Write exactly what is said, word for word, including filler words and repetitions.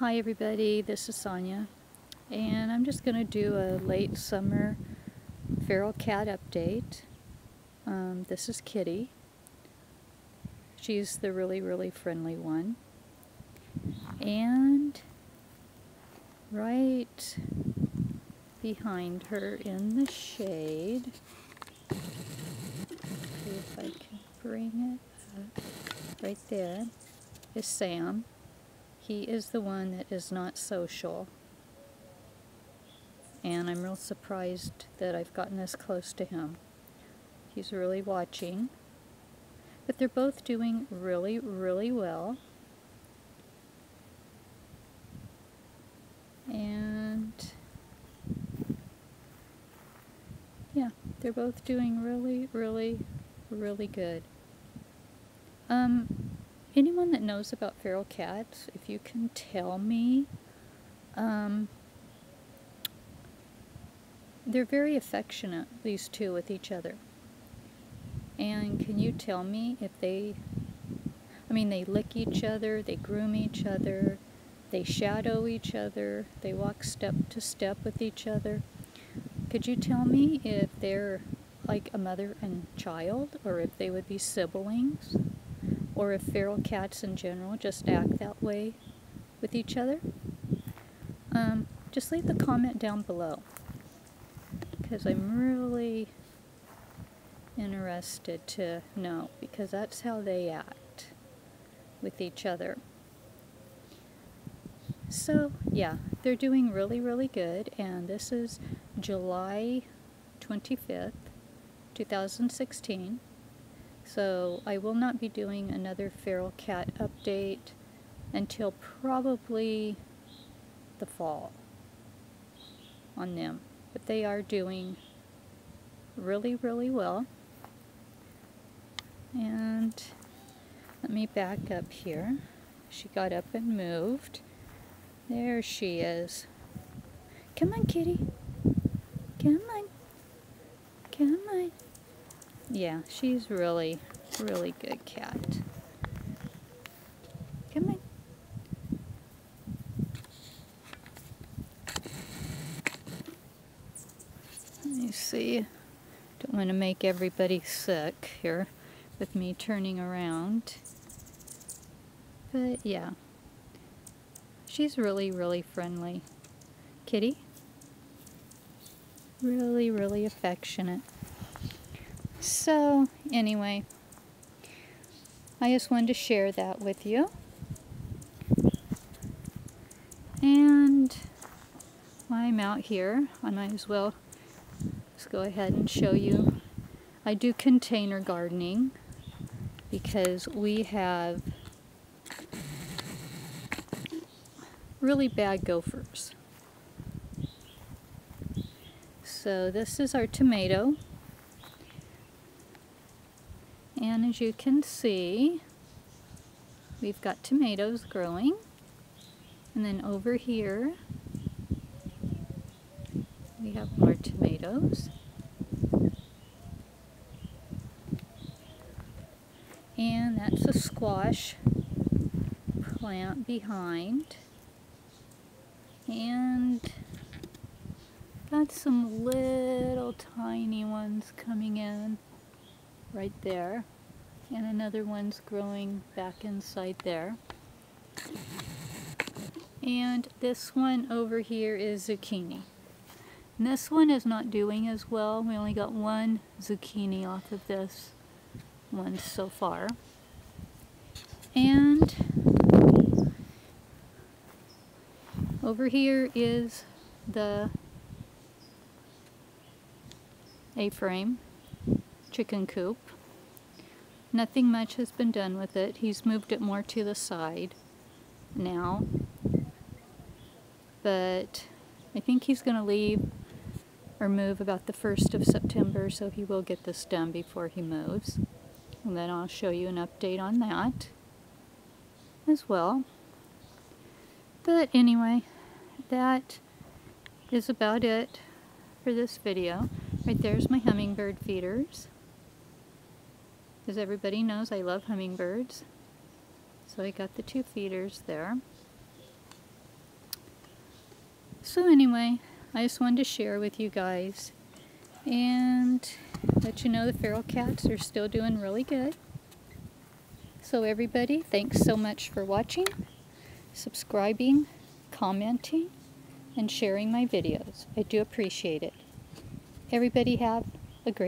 Hi everybody, this is Sonia, and I'm just going to do a late summer feral cat update. Um, this is Kitty. She's the really, really friendly one. And right behind her in the shade, see if I can bring it up, right there, is Sam. He is the one that is not social, and I'm real surprised that I've gotten this close to him. He's really watching, but they're both doing really, really well. And yeah, they're both doing really, really, really good. Um. Anyone that knows about feral cats, if you can tell me, um, they're very affectionate, these two, with each other. And can you tell me if they, I mean, they lick each other, they groom each other, they shadow each other, they walk step to step with each other. Could you tell me if they're like a mother and child, or if they would be siblings? Or if feral cats in general just act that way with each other. Um, just leave the comment down below, because I'm really interested to know, because that's how they act with each other. So yeah, they're doing really, really good, and this is July twenty-fifth, two thousand sixteen. So I will not be doing another feral cat update until probably the fall on them. But they are doing really, really well. And let me back up here. She got up and moved. There she is. Come on, kitty. Come on. Come on. Yeah, she's really, really good cat. Come on. Let me see. Don't want to make everybody sick here with me turning around. But yeah, she's really, really friendly. Kitty? Really, really affectionate. So anyway, I just wanted to share that with you, and while I'm out here, I might as well just go ahead and show you. I do container gardening because we have really bad gophers. So this is our tomato. And as you can see, we've got tomatoes growing. And then over here, we have more tomatoes. And that's a squash plant behind. And got some little tiny ones coming in right there, and another one's growing back inside there. And this one over here is zucchini, and this one is not doing as well. We only got one zucchini off of this one so far. And over here is the A-frame chicken coop. Nothing much has been done with it. He's moved it more to the side now, but I think he's going to leave or move about the first of September, so he will get this done before he moves. And then I'll show you an update on that as well. But anyway, that is about it for this video. Right there's my hummingbird feeders. As everybody knows, I love hummingbirds, so I got the two feeders there. So anyway, I just wanted to share with you guys and let you know the feral cats are still doing really good. So everybody, thanks so much for watching, subscribing, commenting, and sharing my videos. I do appreciate it. Everybody have a great day.